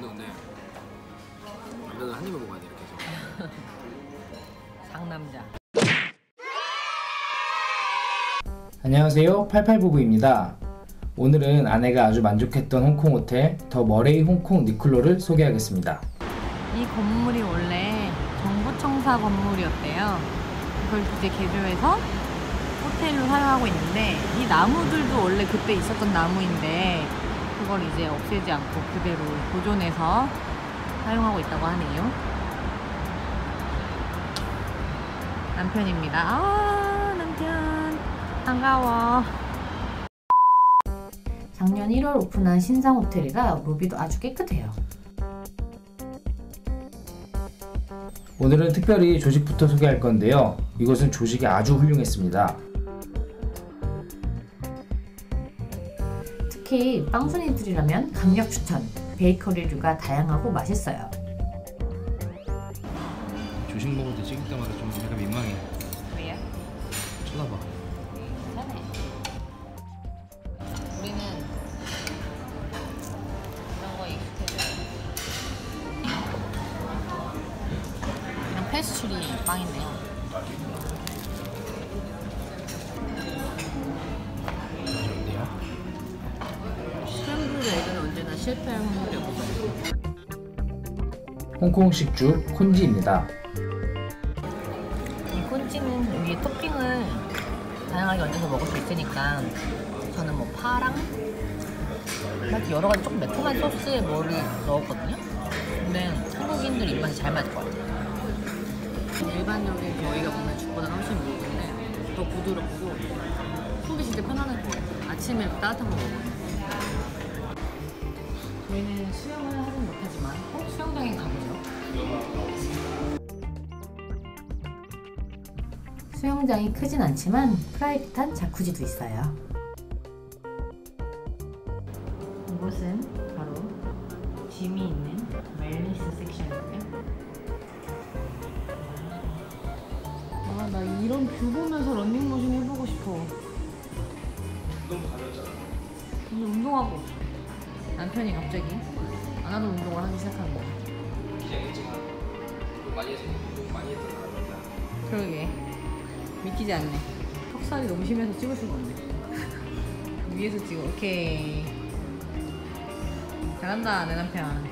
건데 근데 이거는 한 입에 먹어야 돼 이렇게 해서. 상남자. 안녕하세요, 88부부입니다. 오늘은 아내가 아주 만족했던 홍콩 호텔 더 머레이 홍콩 니쿨로를 소개하겠습니다. 이 건물이 원래 정부청사 건물이었대요. 그걸 이제 개조해서 호텔로 사용하고 있는데 이 나무들도 원래 그때 있었던 나무인데 그걸 이제 없애지 않고 그대로 보존해서 사용하고 있다고 하네요. 남편입니다. 아, 남편 반가워. 작년 1월 오픈한 신상 호텔이라 로비도 아주 깨끗해요. 오늘은 특별히 조식부터 소개할 건데요. 이것은 조식이 아주 훌륭했습니다. 특히 빵순이들이라면 강력 추천! 베이커리류가 다양하고 맛있어요. 조식 먹을 때 찍을 때마다 좀 약간 민망해. 왜요? 쳐다봐. 괜찮아요. 우리는 이런 거 익숙해져요. 이런 페스츄리 빵인데요. 실패할 확률이 없어요. 홍콩식 죽 콘지입니다. 이 콘지는 위에 토핑을 다양하게 얹어서 먹을 수 있으니까 저는 뭐 파랑 여러 가지 조금 매콤한 소스에 뭐를 넣었거든요. 근데 한국인들 입맛에 잘 맞을 것 같아요. 일반적인 저희가 먹는 죽보다는 훨씬 무거운데 더 부드럽고 속이 진짜 편안할 것 같아요. 아침에 따뜻한 거 먹어요. 저희는 수영을 하진 못하지만 꼭 수영장에 가보죠. 수영장이 크진 않지만 프라이빗한 자쿠지도 있어요. 이곳은 바로 짐이 있는 웰니스 섹션인데요. 아, 나 이런 뷰 보면서 런닝머신 해보고 싶어. 운동 가렸잖아. 근데 운동하고 없어. 남편이 갑자기 안 하던 운동을 하기 시작한 거야. 긴장했지만 운동 많이 해서 운동 많이 했던 거 아닙니다. 그러게 믿기지 않네. 턱살이 너무 심해서 찍을 수가 없네. 위에서 찍어. 오케이 잘한다 내 남편.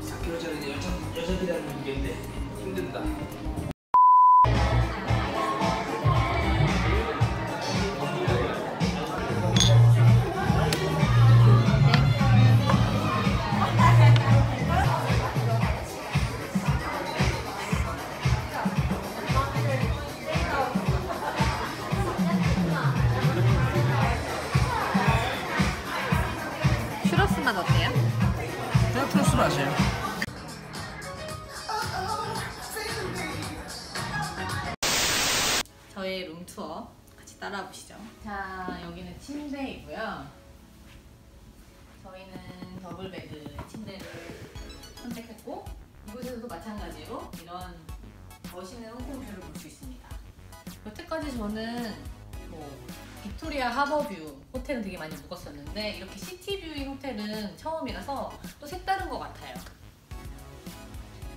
4kg짜리는 여자들이라는 무게인데 힘든다. 맛 어때요? 그냥 토스 맛이에요. 저의 룸투어 같이 따라와 보시죠. 자, 여기는 침대이고요. 저희는 더블베드 침대를 선택했고 이곳에서도 마찬가지로 이런 멋있는 홍콩뷰를 볼 수 있습니다. 여태까지 저는 빅토리아 하버뷰 호텔은 되게 많이 묵었었는데 이렇게 시티뷰인 호텔은 처음이라서 또 색다른 것 같아요.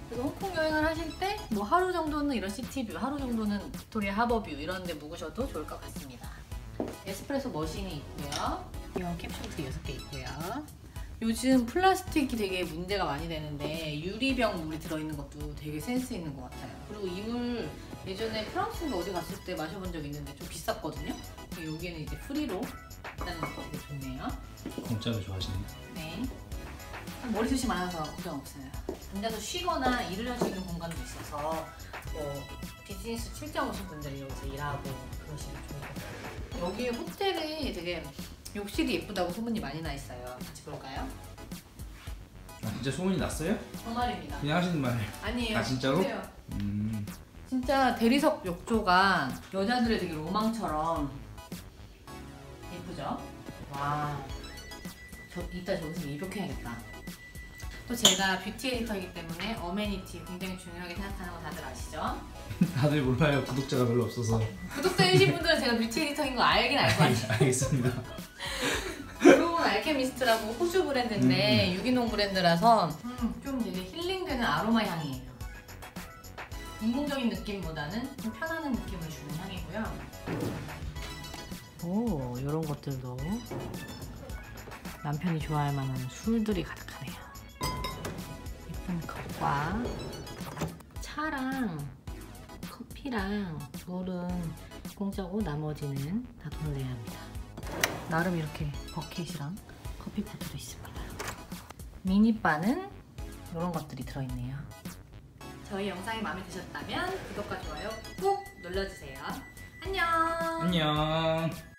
그래서 홍콩 여행을 하실 때 뭐 하루 정도는 이런 시티뷰, 하루 정도는 빅토리아 하버뷰 이런 데 묵으셔도 좋을 것 같습니다. 에스프레소 머신이 있고요. 이런 캡슐도 6개 있고요. 요즘 플라스틱이 되게 문제가 많이 되는데 유리병 물이 들어있는 것도 되게 센스 있는 것 같아요. 그리고 이 물 예전에 프랑스인가 어디 갔을 때 마셔본 적 있는데 좀 비쌌거든요. 여기에는 이제 프리로 있다는 거 되게 좋네요. 공짜로 좋아하시네요. 네. 머리숱이 많아서 걱정 없어요. 앉아서 쉬거나 일을 할 수 있는 공간도 있어서 뭐 비즈니스 출장 오신 분들이 여기서 일하고 그러시면 좋을 것 같아요. 여기 호텔이 되게 욕실이 예쁘다고 소문이 많이 나 있어요. 같이 볼까요? 아, 진짜 소문이 났어요? 정말입니다. 그냥 하시는 말이에요. 아니에요. 아, 진짜로? 진짜 대리석 욕조가 여자들의 되게 로망처럼 예쁘죠? 와, 저 이따 저기서 입욕해야겠다. 또 제가 뷰티 에디터이기 때문에 어메니티 굉장히 중요하게 생각하는 거 다들 아시죠? 다들 몰라요. 구독자가 별로 없어서. 구독자이신 분들은 제가 뷰티 에디터인 거 알긴 알 거예요. 알겠습니다. 그건 알겠 알케미스트라고 호주 브랜드인데 유기농 브랜드라서 좀 되게 힐링되는 아로마 향이에요. 인공적인 느낌보다는 좀 편안한 느낌을 주는 향이고요. 오, 이런 것들도 남편이 좋아할 만한 술들이 가득하네요. 예쁜 컵과 차랑 커피랑 물은 공짜고 나머지는 다 돈 내야 합니다. 나름 이렇게 버킷이랑 커피포트도 있습니다. 미니바는 이런 것들이 들어있네요. 저희 영상이 마음에 드셨다면 구독과 좋아요 꾹 눌러주세요. 안녕! 안녕!